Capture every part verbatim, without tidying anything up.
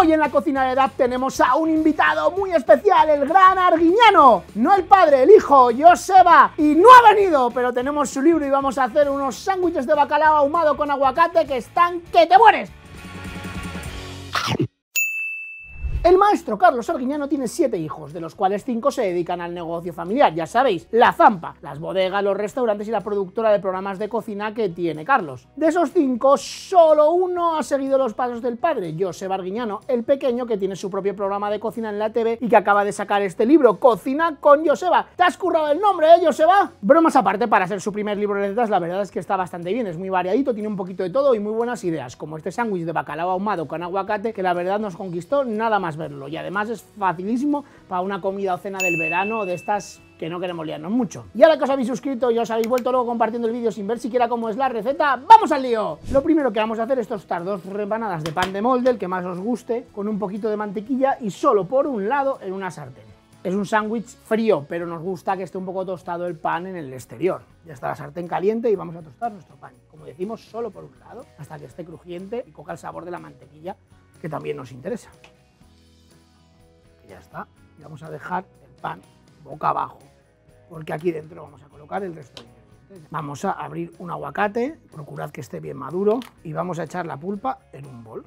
Hoy en la cocina de D A P tenemos a un invitado muy especial, el gran Arguiñano. No el padre, el hijo, Joseba. Y no ha venido, pero tenemos su libro y vamos a hacer unos sándwiches de bacalao ahumado con aguacate que están que te mueres. El maestro Carlos Arguiñano tiene siete hijos, de los cuales cinco se dedican al negocio familiar, ya sabéis, la zampa, las bodegas, los restaurantes y la productora de programas de cocina que tiene Carlos. De esos cinco, solo uno ha seguido los pasos del padre, Joseba Arguiñano, el pequeño que tiene su propio programa de cocina en la T V y que acaba de sacar este libro, Cocina con Joseba. ¿Te has currado el nombre, eh, Joseba? Bromas aparte, para ser su primer libro de recetas, la verdad es que está bastante bien, es muy variadito, tiene un poquito de todo y muy buenas ideas, como este sándwich de bacalao ahumado con aguacate que la verdad nos conquistó nada más verlo, y además es facilísimo para una comida o cena del verano de estas que no queremos liarnos mucho. Y ahora que os habéis suscrito y os habéis vuelto luego compartiendo el vídeo sin ver siquiera cómo es la receta, ¡vamos al lío! Lo primero que vamos a hacer es tostar dos rebanadas de pan de molde, el que más os guste, con un poquito de mantequilla y solo por un lado en una sartén. Es un sándwich frío, pero nos gusta que esté un poco tostado el pan en el exterior. Ya está la sartén caliente y vamos a tostar nuestro pan, como decimos, solo por un lado, hasta que esté crujiente y coja el sabor de la mantequilla, que también nos interesa. Ya está, y vamos a dejar el pan boca abajo, porque aquí dentro vamos a colocar el resto de ingredientes. Vamos a abrir un aguacate, procurad que esté bien maduro, y vamos a echar la pulpa en un bol.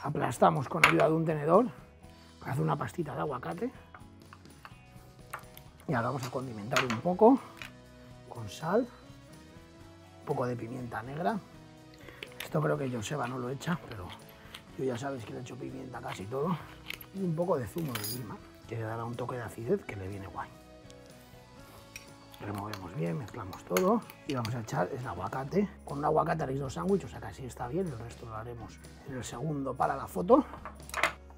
Aplastamos con ayuda de un tenedor, para hacer una pastita de aguacate. Y ahora vamos a condimentar un poco, con sal, un poco de pimienta negra. Esto creo que Joseba no lo echa, pero yo ya sabéis que le echo pimienta casi todo. Y un poco de zumo de lima, que le dará un toque de acidez que le viene guay. Removemos bien, mezclamos todo y vamos a echar el aguacate. Con un aguacate haréis dos sándwiches, o sea que así está bien, el resto lo haremos en el segundo para la foto.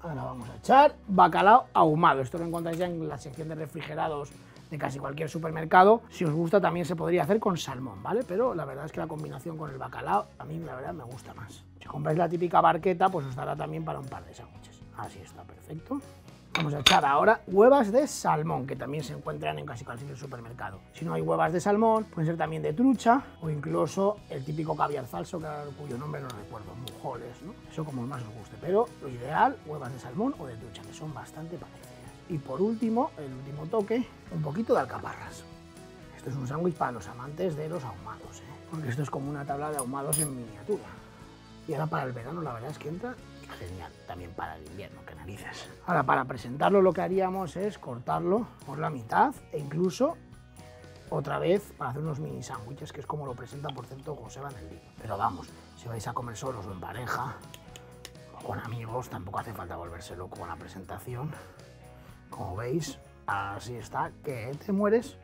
Ahora vamos a echar bacalao ahumado, esto lo encontráis ya en la sección de refrigerados de casi cualquier supermercado. Si os gusta también se podría hacer con salmón, ¿vale? Pero la verdad es que la combinación con el bacalao a mí la verdad me gusta más. Si compráis la típica barqueta pues os dará también para un par de sándwiches. Así está, perfecto. Vamos a echar ahora huevas de salmón, que también se encuentran en casi cualquier supermercado. Si no hay huevas de salmón, pueden ser también de trucha o incluso el típico caviar falso, que ahora cuyo nombre no recuerdo, mujoles, ¿no? Eso como más os guste, pero lo ideal, huevas de salmón o de trucha, que son bastante parecidas. Y por último, el último toque, un poquito de alcaparras. Esto es un sándwich para los amantes de los ahumados, ¿eh? Porque esto es como una tabla de ahumados en miniatura. Y ahora para el verano la verdad es que entra genial, también para el invierno, que narices. Ahora para presentarlo lo que haríamos es cortarlo por la mitad e incluso otra vez para hacer unos mini sándwiches, que es como lo presenta por cierto Joseba en el libro. Pero vamos, si vais a comer solos o en pareja o con amigos tampoco hace falta volverse loco con la presentación. Como veis, así está, que te mueres.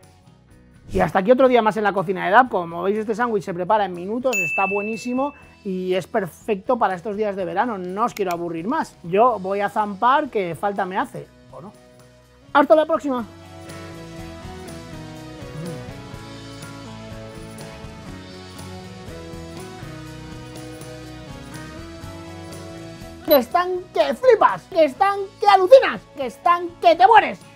Y hasta aquí otro día más en la cocina de D A P. Como veis, este sándwich se prepara en minutos, está buenísimo y es perfecto para estos días de verano. No os quiero aburrir más. Yo voy a zampar, que falta me hace, ¿o no? ¡Hasta la próxima! Que están que flipas, que están que alucinas, que están que te mueres.